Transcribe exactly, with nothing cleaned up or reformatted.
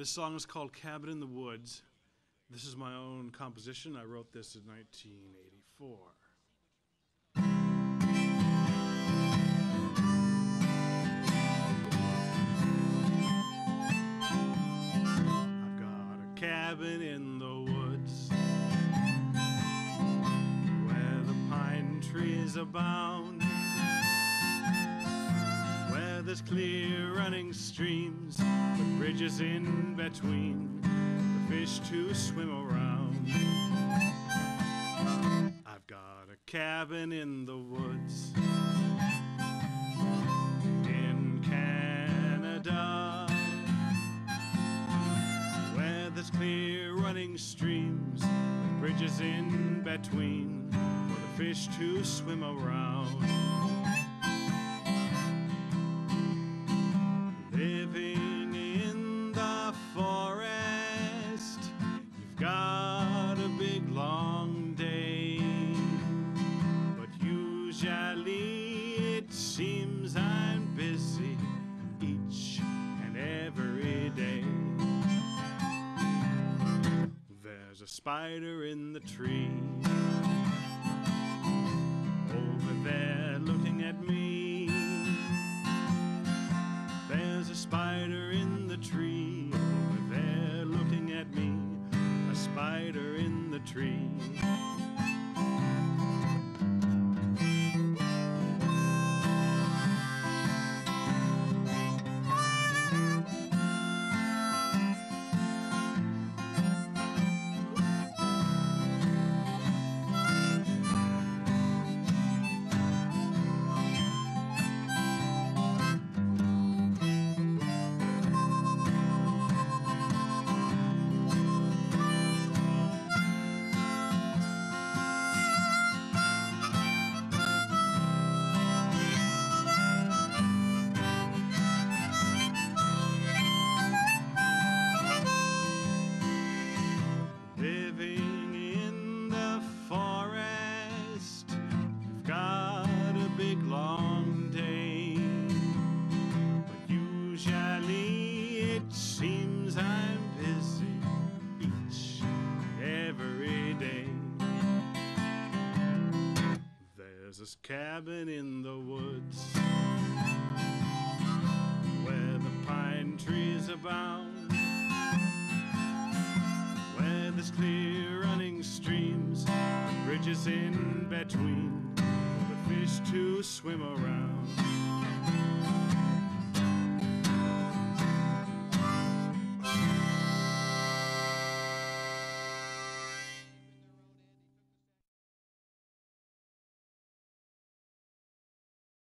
This song is called Cabin in the Woods. This is my own composition. I wrote this in nineteen eighty-four. I've got a cabin in the woods where the pine trees abound, where there's clear running streams with bridges in between, the fish to swim around. I've got a cabin in the woods in Canada, where there's clear running streams with bridges in between, for the fish to swim around. Living in the forest, you've got a big long day, but usually it seems I'm busy each and every day. There's a spider in the tree over there looking at me. There's a spider in the tree over there looking at me, a spider in the tree. There's a cabin in the woods where the pine trees abound, where there's clear running streams, bridges in between, for the fish to swim around.